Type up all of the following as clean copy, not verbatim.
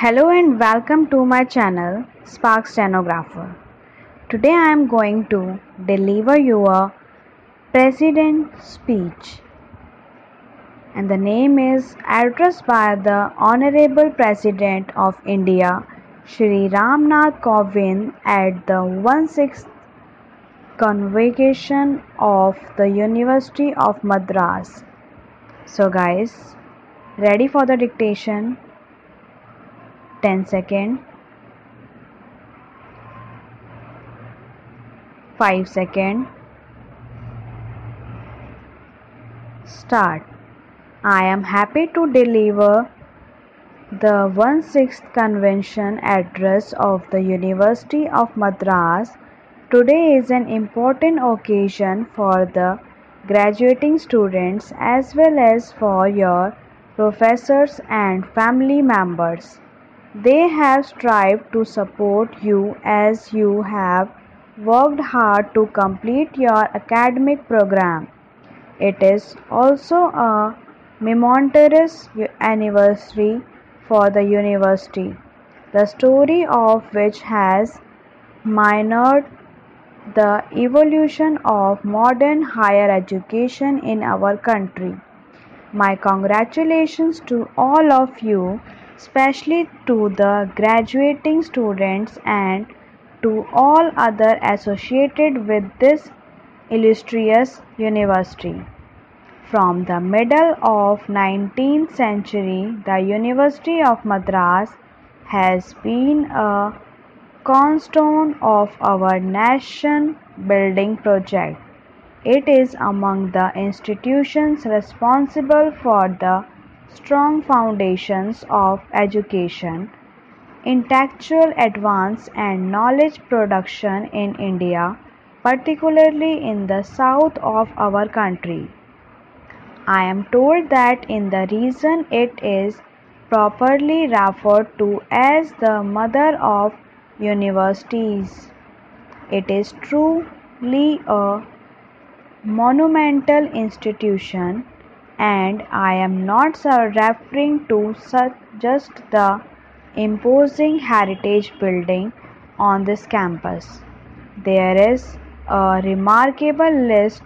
Hello and welcome to my channel Sparx Stenographer. Today I am going to deliver you a president speech, and the name is addressed by the Honorable President of India Shri Ramnath Kovind at the 16th Convocation of the University of Madras. So guys, ready for the dictation? 10 seconds, 5 seconds, start. I am happy to deliver the 16th Convention Address of the University of Madras. Today is an important occasion for the graduating students as well as for your professors and family members. They have strived to support you as you have worked hard to complete your academic program. It is also a momentous anniversary for the university, the story of which has marked the evolution of modern higher education in our country. My congratulations to all of you, especially to the graduating students and to all other associated with this illustrious university. From the middle of 19th century, the University of Madras has been a cornerstone of our nation building project. It is among the institutions responsible for the strong foundations of education, intellectual advance and knowledge production in India, particularly in the south of our country. I am told that in the reason it is properly referred to as the mother of universities. It is truly a monumental institution, and I am not referring to just the imposing heritage building on this campus. There is a remarkable list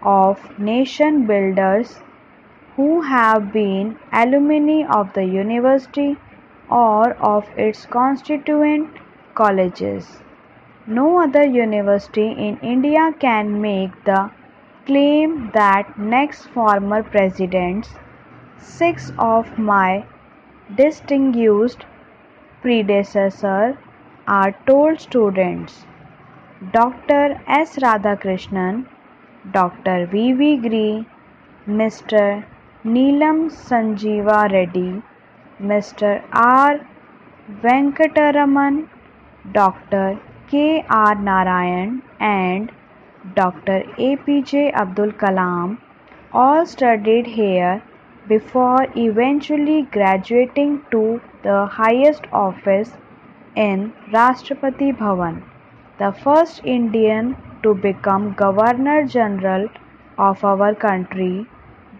of nation builders who have been alumni of the university or of its constituent colleges. No other university in India can make the claim that next former presidents, 6 of my distinguished predecessors, are told students: Dr. S. Radhakrishnan, Dr. V.V. Giri, Mr. Neelam Sanjeeva Reddy, Mr. R. Venkataraman, Dr. K. R. Narayan and Dr. APJ Abdul Kalam, all studied here before eventually graduating to the highest office in Rashtrapati Bhavan, the first Indian to become Governor General of our country.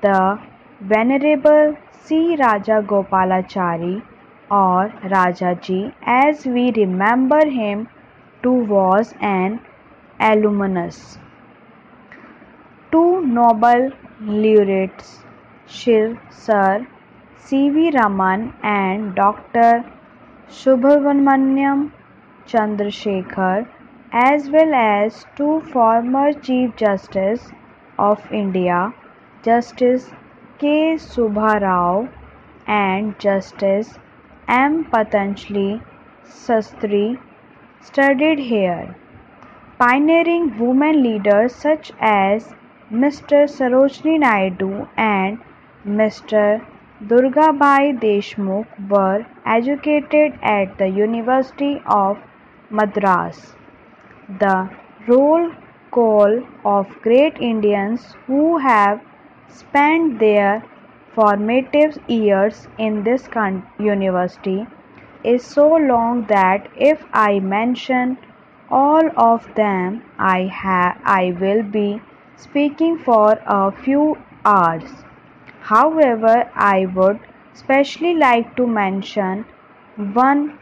The Venerable C. Raja Gopalachari, or Rajaji as we remember him, too was an alumnus. 2 Nobel laureates, Sir C. V. Raman and Dr. Subramanyam Chandrasekhar, as well as 2 former Chief Justice of India, Justice K. Subba Rao and Justice M. Patanjali Sastri, studied here. Pioneering women leaders such as Mr. Sarojini Naidu and Mr. Durgabai Deshmukh were educated at the University of Madras. The roll call of great Indians who have spent their formative years in this university is so long that if I mention all of them, I will be speaking for a few hours. However, I would specially like to mention one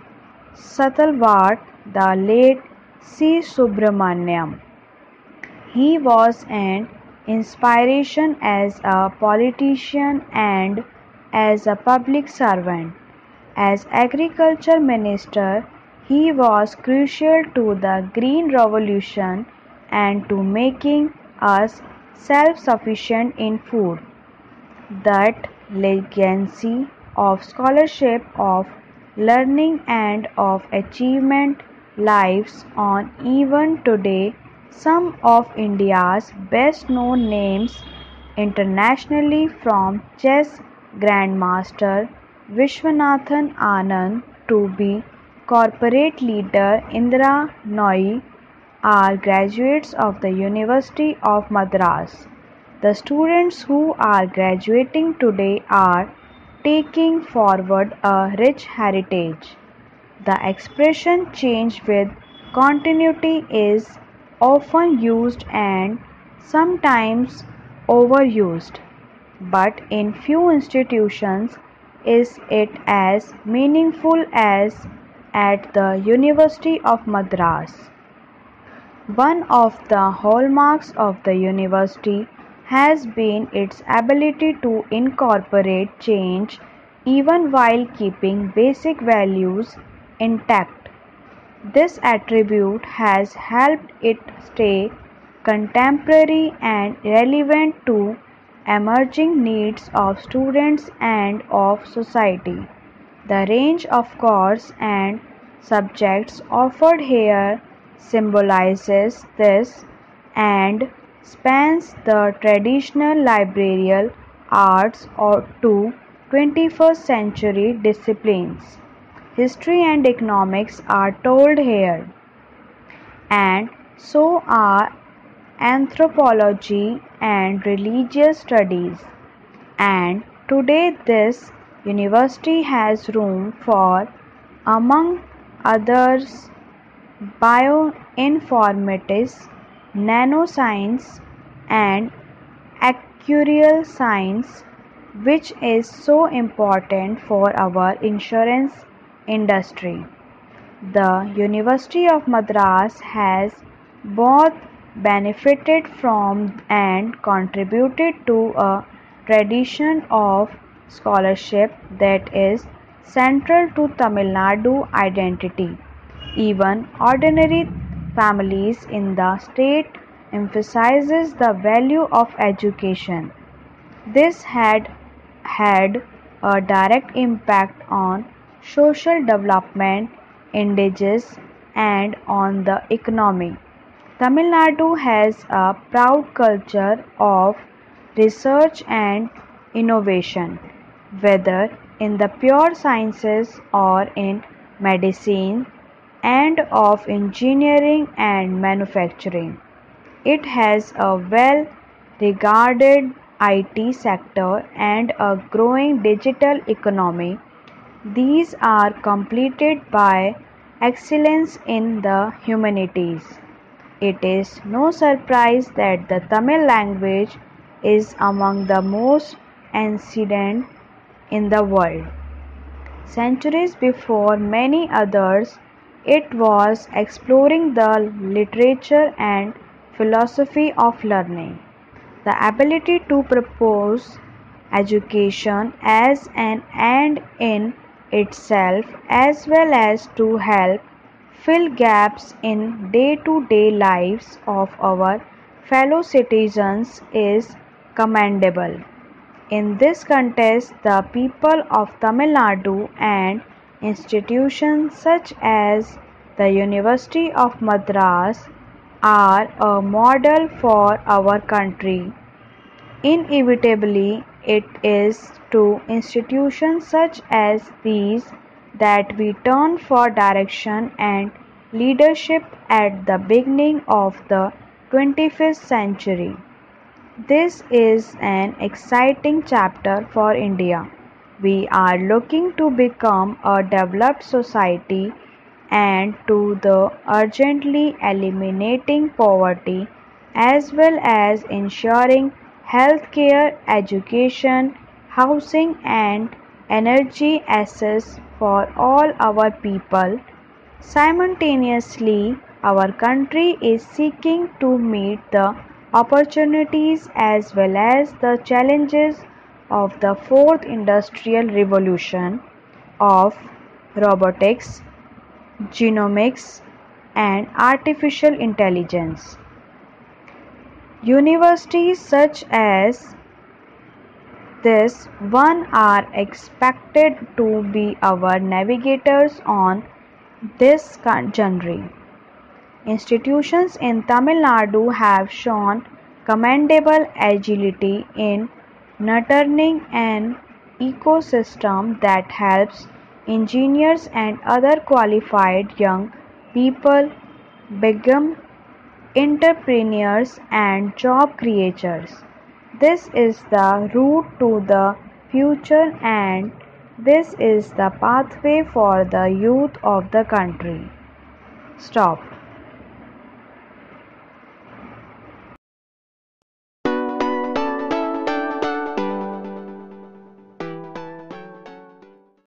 Satalwat, the late C. Subramaniam. He was an inspiration as a politician and as a public servant. As agriculture minister, he was crucial to the Green Revolution and to making us self-sufficient in food. That legacy of scholarship, of learning and of achievement lives on even today. Some of India's best known names internationally, from chess grandmaster Vishwanathan Anand to be corporate leader Indra Noyi, are graduates of the University of Madras. The students who are graduating today are taking forward a rich heritage. The expression change with continuity is often used and sometimes overused, but in few institutions is it as meaningful as at the University of Madras. One of the hallmarks of the university has been its ability to incorporate change even while keeping basic values intact. This attribute has helped it stay contemporary and relevant to emerging needs of students and of society. The range of courses and subjects offered here symbolizes this and spans the traditional liberal arts to 21st century disciplines. History and economics are told here, and so are anthropology and religious studies. And today this university has room for, among others, bioinformatics, nanoscience and actuarial science, which is so important for our insurance industry. The University of Madras has both benefited from and contributed to a tradition of scholarship that is central to Tamil Nadu identity. Even ordinary families in the state emphasizes the value of education. This had a direct impact on social development indices and on the economy. Tamil Nadu has a proud culture of research and innovation, whether in the pure sciences or in medicine and of engineering and manufacturing. It has a well-regarded IT sector and a growing digital economy. These are completed by excellence in the humanities. It is no surprise that the Tamil language is among the most ancient in the world. Centuries before many others, it was exploring the literature and philosophy of learning. The ability to propose education as an end in itself, as well as to help fill gaps in day-to-day lives of our fellow citizens, is commendable. In this context, the people of Tamil Nadu and institutions such as the University of Madras are a model for our country. Inevitably, it is to institutions such as these that we turn for direction and leadership at the beginning of the 21st century. This is an exciting chapter for India. We are looking to become a developed society and to the urgently eliminating poverty as well as ensuring healthcare, education, housing and energy access for all our people. Simultaneously, our country is seeking to meet the opportunities as well as the challenges of the fourth industrial revolution of robotics, genomics, and artificial intelligence. Universities such as this one are expected to be our navigators on this journey. Institutions in Tamil Nadu have shown commendable agility in nurturing an ecosystem that helps engineers and other qualified young people become entrepreneurs and job creators. This is the route to the future, and this is the pathway for the youth of the country. Stop.